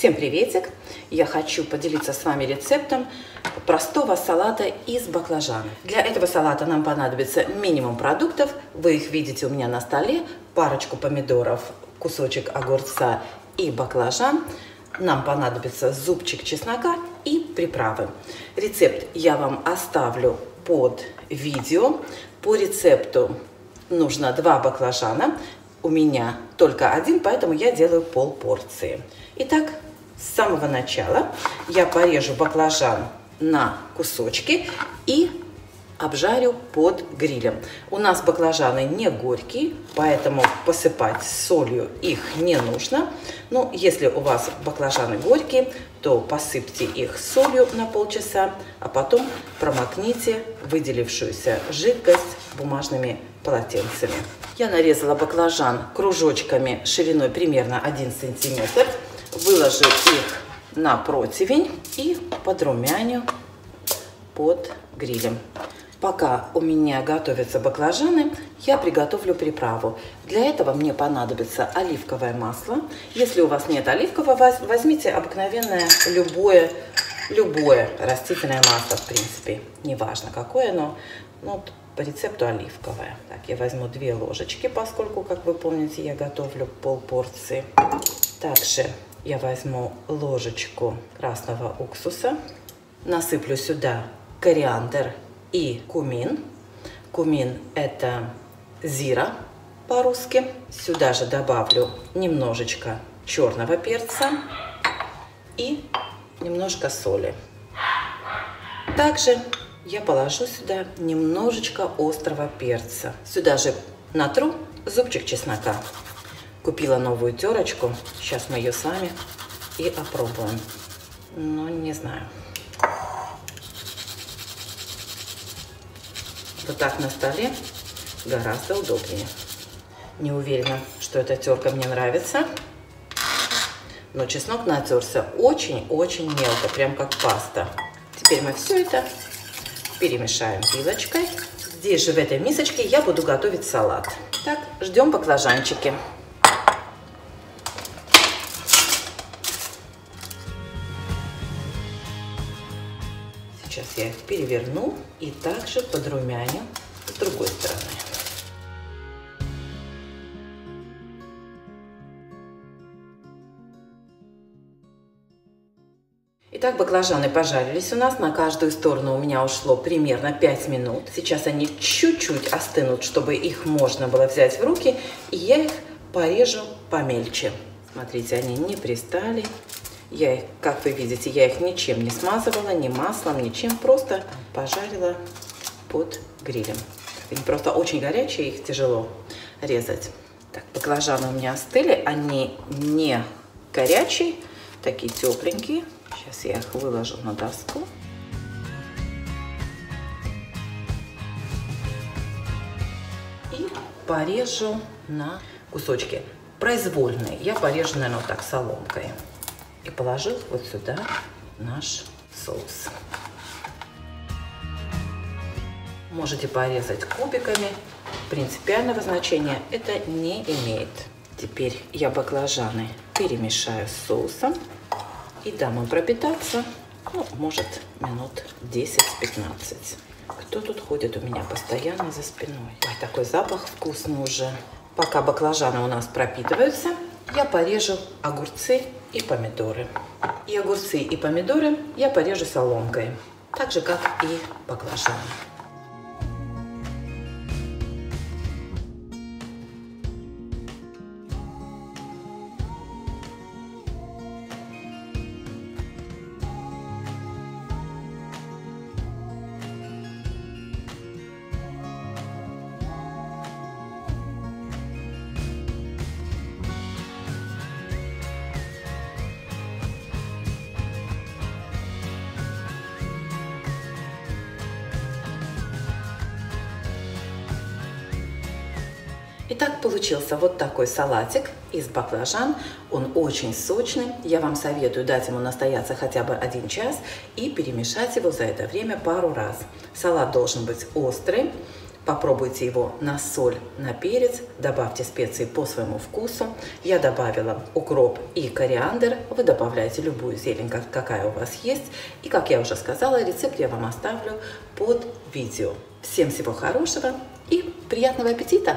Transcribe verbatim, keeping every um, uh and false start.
Всем приветик! Я хочу поделиться с вами рецептом простого салата из баклажанов. Для этого салата нам понадобится минимум продуктов. Вы их видите у меня на столе. Парочку помидоров, кусочек огурца и баклажан. Нам понадобится зубчик чеснока и приправы. Рецепт я вам оставлю под видео. По рецепту нужно два баклажана. У меня только один, поэтому я делаю пол порции. Итак, с самого начала я порежу баклажан на кусочки и обжарю под грилем. У нас баклажаны не горькие, поэтому посыпать солью их не нужно. Но если у вас баклажаны горькие, то посыпьте их солью на полчаса, а потом промокните выделившуюся жидкость бумажными полотенцами. Я нарезала баклажан кружочками шириной примерно один сантиметр. Выложу их на противень и подрумяню под грилем. Пока у меня готовятся баклажаны, я приготовлю приправу. Для этого мне понадобится оливковое масло. Если у вас нет оливкового, возьмите обыкновенное любое, любое растительное масло, в принципе. Неважно, какое оно. Ну, по рецепту оливковое. Так, я возьму две ложечки, поскольку, как вы помните, я готовлю полпорции. Также я возьму ложечку красного уксуса, насыплю сюда кориандр и кумин. Кумин — это зира по-русски. Сюда же добавлю немножечко черного перца и немножко соли. Также я положу сюда немножечко острого перца. Сюда же натру зубчик чеснока. Купила новую терочку, сейчас мы ее сами и опробуем. Но не знаю. Вот так на столе гораздо удобнее. Не уверена, что эта терка мне нравится, но чеснок натерся очень-очень мелко, прям как паста. Теперь мы все это перемешаем вилочкой. Здесь же в этой мисочке я буду готовить салат. Так, ждем баклажанчики. Сейчас я их переверну и также подрумяню с другой стороны. Итак, баклажаны пожарились у нас. На каждую сторону у меня ушло примерно пять минут. Сейчас они чуть-чуть остынут, чтобы их можно было взять в руки. И я их порежу помельче. Смотрите, они не пристали. Я их, как вы видите, я их ничем не смазывала, ни маслом, ничем. Просто пожарила под грилем. Они просто очень горячие, их тяжело резать. Так, баклажаны у меня остыли. Они не горячие, такие тепленькие. Сейчас я их выложу на доску. И порежу на кусочки. Произвольные. Я порежу, наверное, вот так соломкой. И положу вот сюда наш соус. Можете порезать кубиками. Принципиального значения это не имеет. Теперь я баклажаны перемешаю с соусом и дам им пропитаться, ну, может, минут десять-пятнадцать. Кто тут ходит у меня постоянно за спиной? Ой, такой запах вкусный уже. Пока баклажаны у нас пропитываются, я порежу огурцы и помидоры. И огурцы, и помидоры я порежу соломкой, так же, как и баклажаны. Итак, получился вот такой салатик из баклажан. Он очень сочный. Я вам советую дать ему настояться хотя бы один час и перемешать его за это время пару раз. Салат должен быть острый. Попробуйте его на соль, на перец, добавьте специи по своему вкусу. Я добавила укроп и кориандр, вы добавляете любую зелень, какая у вас есть. И, как я уже сказала, рецепт я вам оставлю под видео. Всем всего хорошего и приятного аппетита!